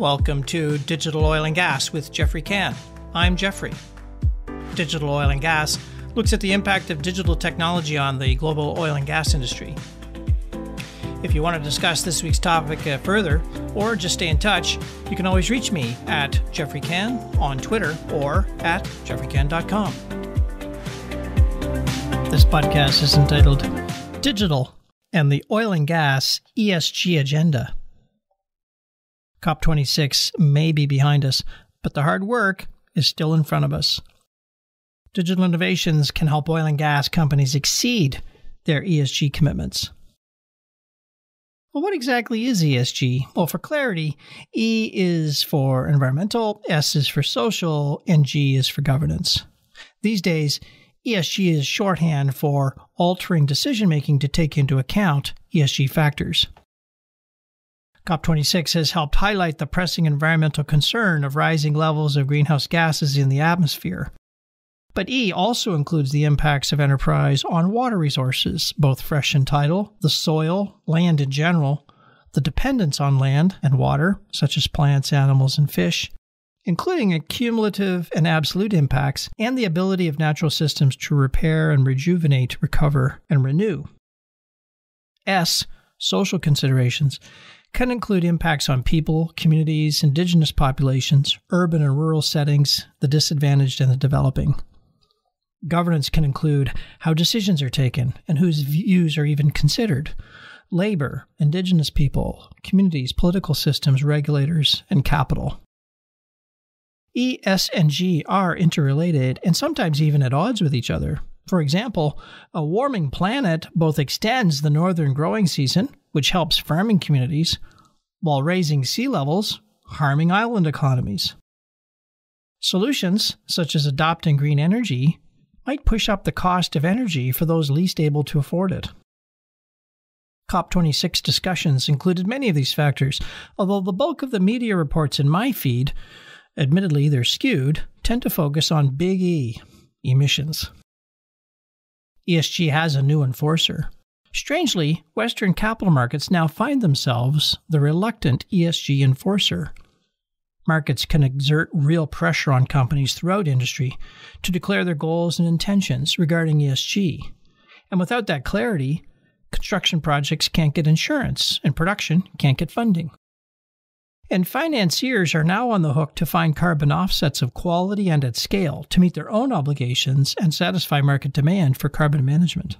Welcome to Digital Oil and Gas with Jeffrey Cann. I'm Jeffrey. Digital Oil and Gas looks at the impact of digital technology on the global oil and gas industry. If you want to discuss this week's topic further or just stay in touch, you can always reach me at Jeffrey Cann on Twitter or at jeffreycann.com. This podcast is entitled Digital and the Oil and Gas ESG Agenda. COP26 may be behind us, but the hard work is still in front of us. Digital innovations can help oil and gas companies exceed their ESG commitments. Well, what exactly is ESG? Well, for clarity, E is for environmental, S is for social, and G is for governance. These days, ESG is shorthand for altering decision-making to take into account ESG factors. COP26 has helped highlight the pressing environmental concern of rising levels of greenhouse gases in the atmosphere. But E also includes the impacts of enterprise on water resources, both fresh and tidal, the soil, land in general, the dependence on land and water, such as plants, animals, and fish, including cumulative and absolute impacts, and the ability of natural systems to repair and rejuvenate, recover, and renew. S, social considerations, can include impacts on people, communities, indigenous populations, urban and rural settings, the disadvantaged and the developing. Governance can include how decisions are taken and whose views are even considered. Labor, indigenous people, communities, political systems, regulators, and capital. E, S, and G are interrelated and sometimes even at odds with each other. For example, a warming planet both extends the northern growing season, which helps farming communities, while raising sea levels, harming island economies. Solutions, such as adopting green energy, might push up the cost of energy for those least able to afford it. COP26 discussions included many of these factors, although the bulk of the media reports in my feed, admittedly they're skewed, tend to focus on Big E, emissions. ESG has a new enforcer. Strangely, Western capital markets now find themselves the reluctant ESG enforcer. Markets can exert real pressure on companies throughout industry to declare their goals and intentions regarding ESG. And without that clarity, construction projects can't get insurance and production can't get funding. And financiers are now on the hook to find carbon offsets of quality and at scale to meet their own obligations and satisfy market demand for carbon management.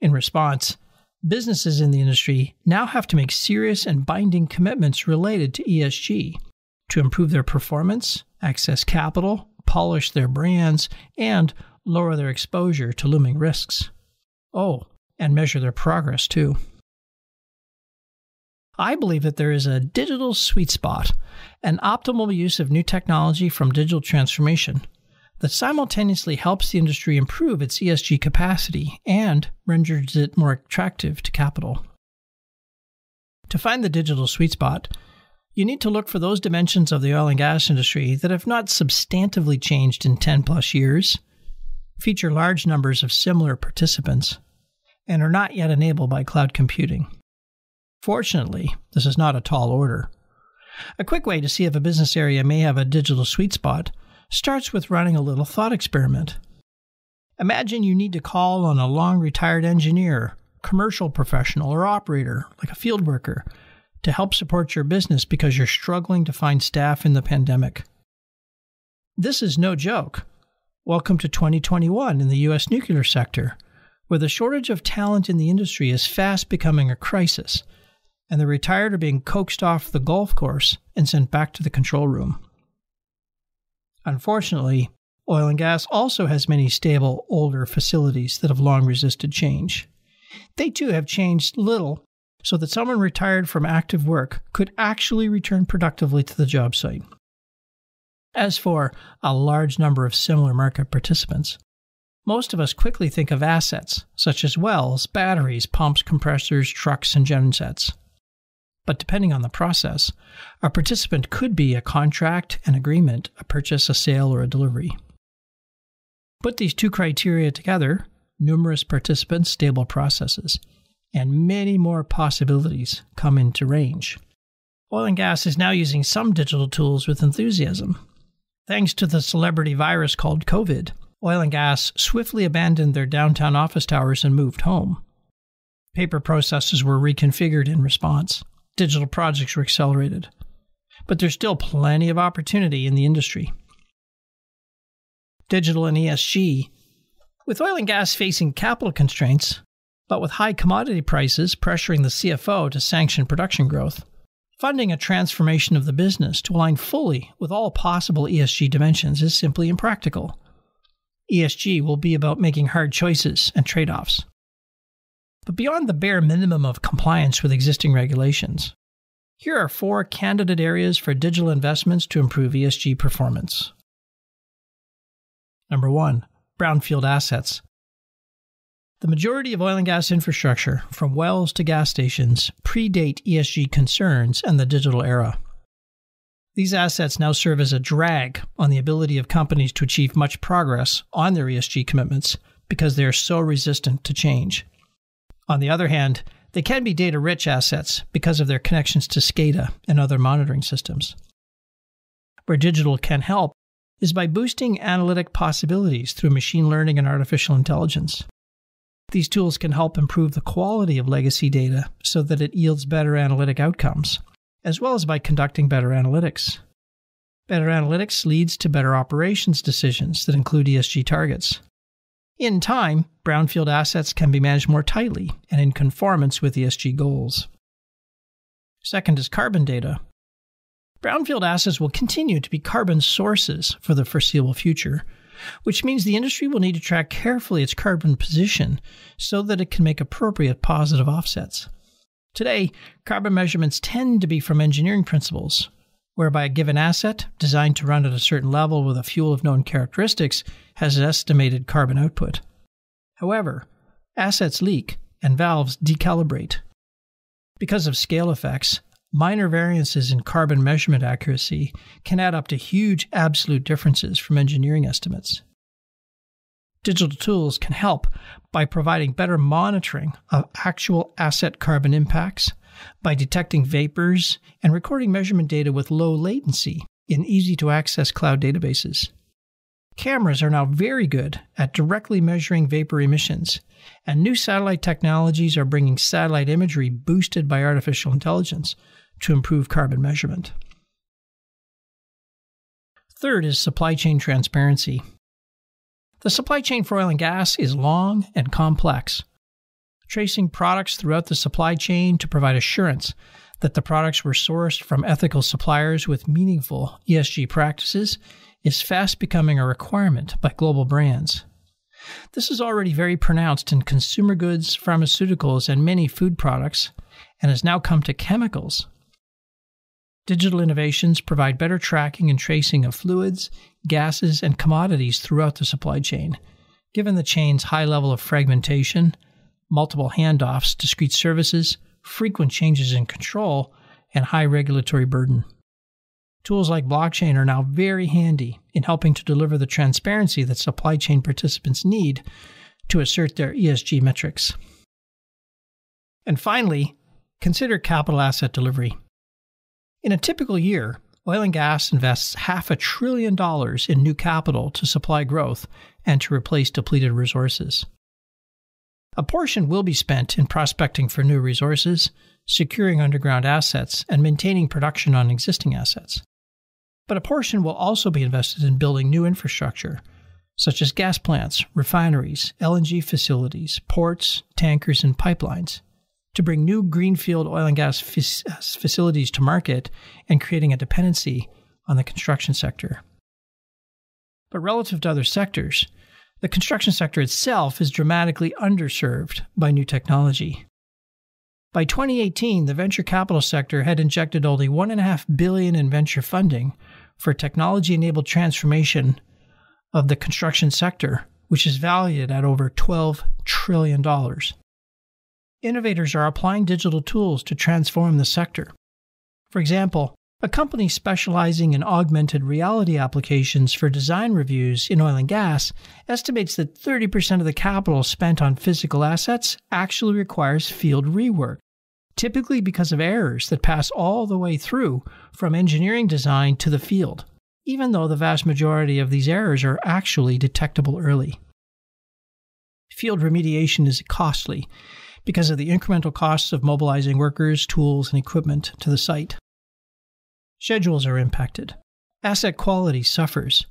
In response, businesses in the industry now have to make serious and binding commitments related to ESG to improve their performance, access capital, polish their brands, and lower their exposure to looming risks. Oh, and measure their progress too. I believe that there is a digital sweet spot, an optimal use of new technology from digital transformation that simultaneously helps the industry improve its ESG capacity and renders it more attractive to capital. To find the digital sweet spot, you need to look for those dimensions of the oil and gas industry that have not substantively changed in 10-plus years, feature large numbers of similar participants, and are not yet enabled by cloud computing. Fortunately, this is not a tall order. A quick way to see if a business area may have a digital sweet spot starts with running a little thought experiment. Imagine you need to call on a long-retired engineer, commercial professional, or operator, like a field worker, to help support your business because you're struggling to find staff in the pandemic. This is no joke. Welcome to 2021 in the U.S. nuclear sector, where the shortage of talent in the industry is fast becoming a crisis, and the retired are being coaxed off the golf course and sent back to the control room. Unfortunately, oil and gas also has many stable, older facilities that have long resisted change. They too have changed little so that someone retired from active work could actually return productively to the job site. As for a large number of similar market participants, most of us quickly think of assets such as wells, batteries, pumps, compressors, trucks, and gensets. But depending on the process, a participant could be a contract, an agreement, a purchase, a sale, or a delivery. Put these two criteria together, numerous participants, stable processes, and many more possibilities come into range. oil and gas is now using some digital tools with enthusiasm. Thanks to the celebrity virus called COVID, oil and gas swiftly abandoned their downtown office towers and moved home. Paper processes were reconfigured in response. Digital projects were accelerated. But there's still plenty of opportunity in the industry. Digital and ESG. With oil and gas facing capital constraints, but with high commodity prices pressuring the CFO to sanction production growth, funding a transformation of the business to align fully with all possible ESG dimensions is simply impractical. ESG will be about making hard choices and trade-offs. But beyond the bare minimum of compliance with existing regulations, here are 4 candidate areas for digital investments to improve ESG performance. Number 1. Brownfield assets. The majority of oil and gas infrastructure, from wells to gas stations, predate ESG concerns and the digital era. These assets now serve as a drag on the ability of companies to achieve much progress on their ESG commitments because they are so resistant to change. On the other hand, they can be data-rich assets because of their connections to SCADA and other monitoring systems. Where digital can help is by boosting analytic possibilities through machine learning and artificial intelligence. These tools can help improve the quality of legacy data so that it yields better analytic outcomes, as well as by conducting better analytics. Better analytics leads to better operations decisions that include ESG targets. In time, brownfield assets can be managed more tightly and in conformance with ESG goals. Second is carbon data. Brownfield assets will continue to be carbon sources for the foreseeable future, which means the industry will need to track carefully its carbon position so that it can make appropriate positive offsets. Today, carbon measurements tend to be from engineering principles, whereby a given asset, designed to run at a certain level with a fuel of known characteristics, has an estimated carbon output. However, assets leak and valves decalibrate. Because of scale effects, minor variances in carbon measurement accuracy can add up to huge absolute differences from engineering estimates. Digital tools can help by providing better monitoring of actual asset carbon impacts, by detecting vapors and recording measurement data with low latency in easy-to-access cloud databases. Cameras are now very good at directly measuring vapor emissions, and new satellite technologies are bringing satellite imagery boosted by artificial intelligence to improve carbon measurement. Third is supply chain transparency. The supply chain for oil and gas is long and complex. Tracing products throughout the supply chain to provide assurance that the products were sourced from ethical suppliers with meaningful ESG practices is fast becoming a requirement by global brands. This is already very pronounced in consumer goods, pharmaceuticals, and many food products, and has now come to chemicals. Digital innovations provide better tracking and tracing of fluids, gases, and commodities throughout the supply chain, given the chain's high level of fragmentation, multiple handoffs, discrete services, frequent changes in control, and high regulatory burden. Tools like blockchain are now very handy in helping to deliver the transparency that supply chain participants need to assert their ESG metrics. And finally, consider capital asset delivery. In a typical year, oil and gas invests $500 billion in new capital to supply growth and to replace depleted resources. A portion will be spent in prospecting for new resources, securing underground assets, and maintaining production on existing assets. But a portion will also be invested in building new infrastructure, such as gas plants, refineries, LNG facilities, ports, tankers, and pipelines, to bring new greenfield oil and gas facilities to market and creating a dependency on the construction sector. But relative to other sectors, the construction sector itself is dramatically underserved by new technology. By 2018, the venture capital sector had injected only $1.5 billion in venture funding for technology-enabled transformation of the construction sector, which is valued at over $12 trillion. Innovators are applying digital tools to transform the sector. For example, a company specializing in augmented reality applications for design reviews in oil and gas estimates that 30% of the capital spent on physical assets actually requires field rework typically because of errors that pass all the way through from engineering design to the field, even though the vast majority of these errors are actually detectable early. Field remediation is costly because of the incremental costs of mobilizing workers, tools, and equipment to the site. Schedules are impacted. Asset quality suffers.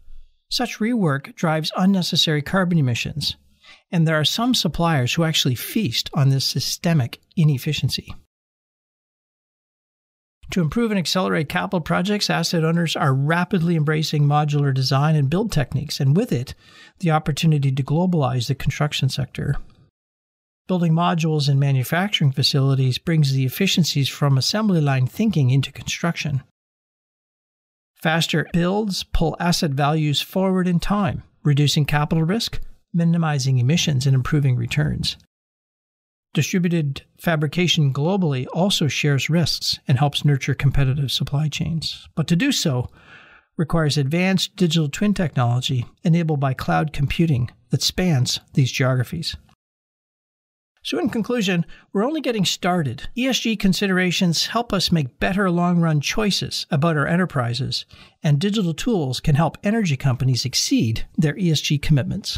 Such rework drives unnecessary carbon emissions, and there are some suppliers who actually feast on this systemic inefficiency. To improve and accelerate capital projects, asset owners are rapidly embracing modular design and build techniques, and with it, the opportunity to globalize the construction sector. Building modules in manufacturing facilities brings the efficiencies from assembly line thinking into construction. Faster builds pull asset values forward in time, reducing capital risk, minimizing emissions, and improving returns. Distributed fabrication globally also shares risks and helps nurture competitive supply chains. But to do so requires advanced digital twin technology enabled by cloud computing that spans these geographies. So in conclusion, we're only getting started. ESG considerations help us make better long-run choices about our enterprises, and digital tools can help energy companies exceed their ESG commitments.